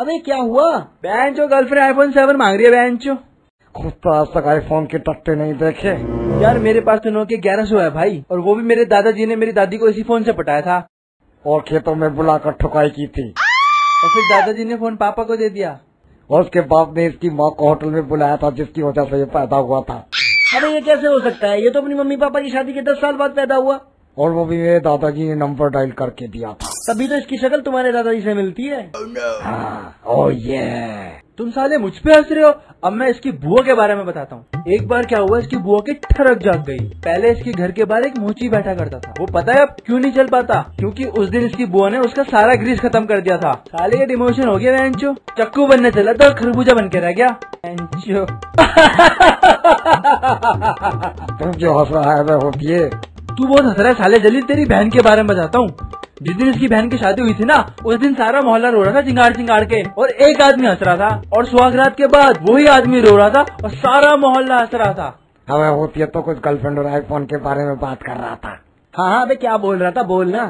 अबे क्या हुआ? बैंचो गर्लफ्रेंड आईफोन 7 मांग रही है। बैंचो खुद तो आज तक आईफोन के टट्टे नहीं देखे। यार मेरे पास तो नोकिया 1100 है भाई, और वो भी मेरे दादाजी ने मेरी दादी को इसी फोन से पटाया था और खेतों में बुलाकर ठुकाई की थी। और फिर दादाजी ने फोन पापा को दे दिया और उसके बाप ने इसकी माँ को होटल में बुलाया था, जिसकी वजह से ये पैदा हुआ था। अरे ये कैसे हो सकता है? ये तो अपनी मम्मी पापा की शादी के 10 साल बाद पैदा हुआ, और वो भी मेरे दादाजी ने नंबर डायल करके दिया था। तभी तो इसकी शक्ल तुम्हारे दादाजी से मिलती है। oh no. हाँ, oh yeah. तुम साले मुझ पे हंस रहे हो। अब मैं इसकी बुआ के बारे में बताता हूँ। एक बार क्या हुआ, इसकी बुआ की ठरक जाग गई। पहले इसके घर के बाहर एक मोची बैठा करता था, वो पता है अब क्यों नहीं चल पाता? क्योंकि उस दिन इसकी बुआ ने उसका सारा ग्रीस खत्म कर दिया था। साले का डिमोशन हो गया। बैंचो चक्कू बनने चला था, खरबूजा बन के रह गया। बैंचो तुम जो हंस रहा है वो पिए। तू बहुत हंस रहा है साले। जल्दी तेरी बहन के बारे में बताता हूँ। जिस दिन इसकी बहन की शादी हुई थी ना, उस दिन सारा मोहल्ला रो रहा था चिंगाड़ चिंगाड़ के, और एक आदमी हंस रहा था। और सुहागरात के बाद वही आदमी रो रहा था और सारा मोहल्ला हंस रहा था। हमें होती है तो कुछ गर्लफ्रेंड और आईफोन के बारे में बात कर रहा था। हाँ, अबे क्या बोल रहा था? बोलना।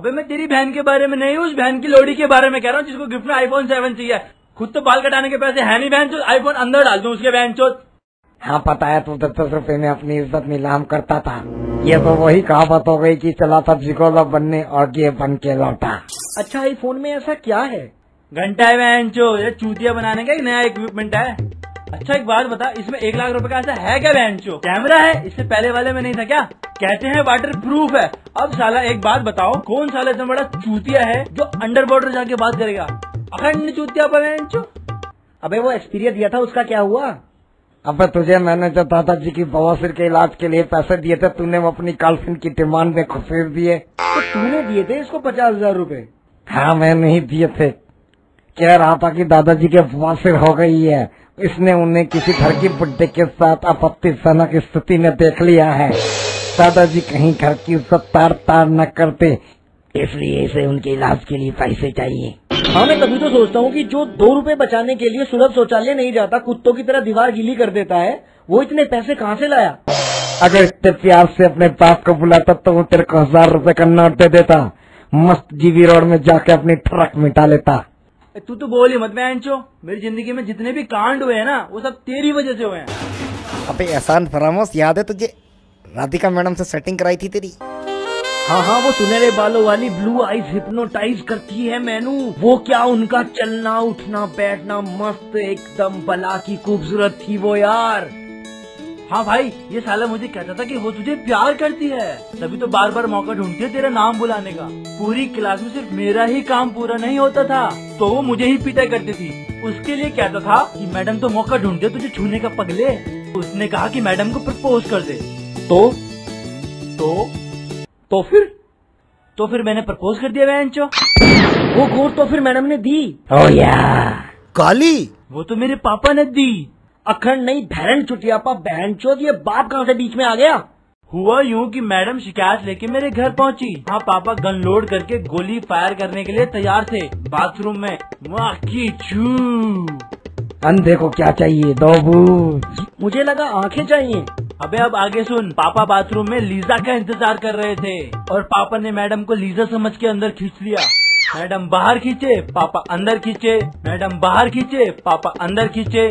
अबे मैं तेरी बहन के बारे में नहीं, उस बहन की लोड़ी के बारे में कह रहा हूँ जिसको गिफ्ट में आईफोन 7 चाहिए। खुद तो बाल कटाने के पैसे है नहीं, बहन आईफोन अंदर डाल दूँ उसके। बहन चोत। हाँ पता है, तू 10-10 रुपए में अपनी इज्जत नीलाम करता था। ये तो वही कहावत हो गई कि चला सब्जी को लब बनने और ये बन के लौटा। अच्छा आईफोन में ऐसा क्या है? घंटा है बैंचो, ये चूतिया बनाने का एक नया इक्विपमेंट है। अच्छा एक बात बता, इसमें 1 लाख रुपए का ऐसा है क्या? बैंचो कैमरा है, इससे पहले वाले में नहीं था क्या? कहते हैं वाटर प्रूफ है। अब साला एक बात बताओ, कौन साला इतना बड़ा चूतिया है जो अंडर वाटर जाके बात करेगा? अखंड चूतिया बैंचो। अबे वो एक्सपीरियंस दिया था, उसका क्या हुआ? अब तुझे मैंने जो दादाजी की बवासीर के इलाज के लिए पैसे दिए थे, तूने वो अपनी गर्लफ्रेंड की डिमांड में खुफेर दिए। तो तूने दिए थे इसको 50,000 रुपए? हाँ मैं नहीं दिए थे। कह रहा था कि दादाजी के बवासीर हो गई है, इसने उन्हें किसी घर की बुड्ढे के साथ आपत्तिजनक स्थिति में देख लिया है। दादाजी कहीं घर की इज्जत तार तार न करते, इसलिए इसे उनके इलाज के लिए पैसे चाहिए। हाँ मैं तभी तो सोचता हूँ कि जो 2 रुपए बचाने के लिए सुलभ शौचालय नहीं जाता, कुत्तों की तरह दीवार गीली कर देता है, वो इतने पैसे कहाँ से लाया? अगर इतने प्यार से अपने बाप को बुलाता तो वो तेरे को 1000 रुपए का नोट दे देता। मस्त जीवी रोड में जाके अपनी ट्रक मिटा लेता। तू तो बोल ही मत बैंचो, मेरी जिंदगी में जितने भी कांड हुए है ना, वो सब तेरी वजह से हुए हैं। अबे एहसान फरामोश, याद है तुझे राधिका मैडम से सेटिंग कराई थी तेरी? हाँ हाँ, वो सुनहरे बालों वाली ब्लू आईज हिप्नोटाइज करती है मैनू। वो क्या उनका चलना उठना बैठना मस्त एकदम बला की खूबसूरत थी वो यार। हाँ भाई, ये साला मुझे कहता था कि वो तुझे प्यार करती है, तभी तो बार बार मौका ढूंढती है तेरा नाम बुलाने का। पूरी क्लास में सिर्फ मेरा ही काम पूरा नहीं होता था, तो वो मुझे ही पिटाई करती थी। उसके लिए कहता था कि मैडम तो मौका ढूंढते तुझे छूने का पगले। उसने कहा कि मैडम को प्रपोज कर दे, तो फिर मैंने प्रपोज कर दिया बैंचो। वो गोद तो फिर मैडम ने दी। ओ यार काली, वो तो मेरे पापा ने दी। अखंड नहीं भैरन चुटियापा बैंचो, ये बाप कहाँ से बीच में आ गया? हुआ यूँ कि मैडम शिकायत लेके मेरे घर पहुँची। हाँ पापा गन लोड करके गोली फायर करने के लिए तैयार थे बाथरूम में। वाह की छू, अंधे को क्या चाहिए दो बूंद, मुझे लगा आँखें चाहिए। अबे अब आगे सुन। पापा बाथरूम में लीजा का इंतजार कर रहे थे, और पापा ने मैडम को लीजा समझ के अंदर खींच लिया। मैडम बाहर खींचे, पापा अंदर खींचे, मैडम बाहर खींचे, पापा अंदर खींचे।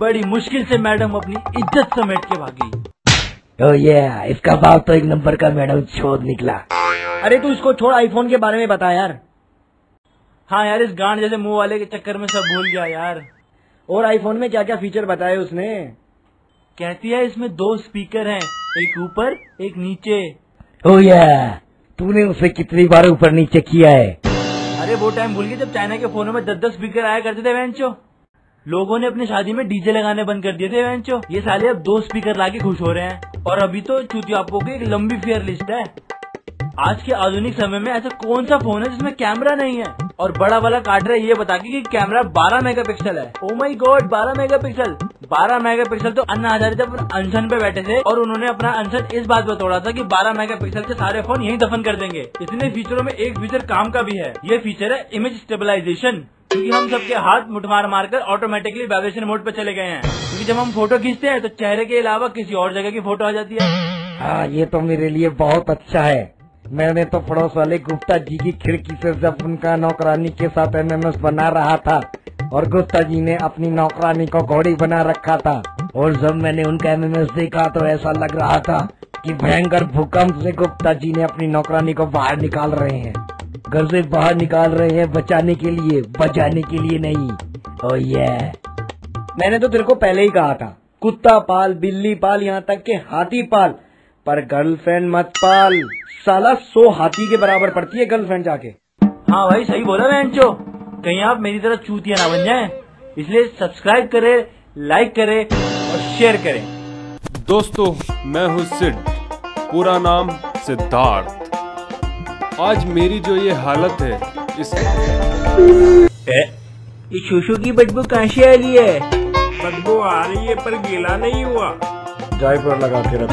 बड़ी मुश्किल से मैडम अपनी इज्जत समेट के भागी। ओ ये इसका बाप तो एक नंबर का मैडम छोड़ निकला। अरे तू इसको छोड़, आईफोन के बारे में बता यार। हाँ यार, इस गांड जैसे मुँह वाले के चक्कर में सब भूल गया यार। और आईफोन में क्या क्या फीचर बताए उसने? कहती है इसमें 2 स्पीकर हैं, एक ऊपर एक नीचे। ओ यार, तूने उसे कितनी बार ऊपर नीचे किया है? अरे वो टाइम भूल गए जब चाइना के फोनों में 10-10 स्पीकर आया करते थे वेंचो। लोगों ने अपनी शादी में डीजे लगाने बंद कर दिए थे वेंचो। ये साले अब 2 स्पीकर लाके खुश हो रहे हैं। और अभी तो चूतियापों की एक लंबी फेयर लिस्ट है। आज के आधुनिक समय में ऐसा कौन सा फोन है जिसमें कैमरा नहीं है? और बड़ा वाला काट रहा है ये बता के कैमरा 12 मेगापिक्सल है। Oh my god, 12 megapixel! 12 megapixel तो अन्ना हजारे जब अनशन पे बैठे थे, और उन्होंने अपना अनशन इस बात पर तोड़ा था कि 12 मेगापिक्सल से सारे फोन यहीं दफन कर देंगे। इतने फीचरों में एक फीचर काम का भी है। ये फीचर है इमेज स्टेबलाइजेशन, क्योंकि हम सबके हाथ मुठमार मारकर ऑटोमेटिकली वाइब्रेशन मोड पे चले गए हैं। क्योंकि जब हम फोटो खींचते हैं तो चेहरे के अलावा किसी और जगह की फोटो आ जाती है। हाँ ये तो मेरे लिए बहुत अच्छा है। मैंने तो पड़ोस वाले गुप्ता जी की खिड़की से जब उनका नौकरानी के साथ MMS बना रहा था और गुप्ता जी ने अपनी नौकरानी को घोड़ी बना रखा था, और जब मैंने उनका MMS देखा तो ऐसा लग रहा था कि भयंकर भूकंप से गुप्ता जी ने अपनी नौकरानी को बाहर निकाल रहे हैं, घर से बाहर निकाल रहे हैं बचाने के लिए, बचाने के लिए नहीं। ओ ये मैंने तो तेरे को पहले ही कहा था, कुत्ता पाल, बिल्ली पाल, यहाँ तक के हाथी पाल, पर गर्लफ्रेंड मत पाल। साला 100 हाथी के बराबर पड़ती है गर्लफ्रेंड जाके। हाँ भाई सही बोला बैंचो, कहीं आप मेरी तरह चूतिया ना बन जाएं, इसलिए सब्सक्राइब करें, लाइक करें और शेयर करें। दोस्तों मैं हूँ सिड, पूरा नाम सिद्धार्थ। आज मेरी जो ये हालत है इस शूशू की बदबू कहाँ से आ रही है? बदबू आ रही है पर गीला नहीं हुआ, जायपर लगा के रख।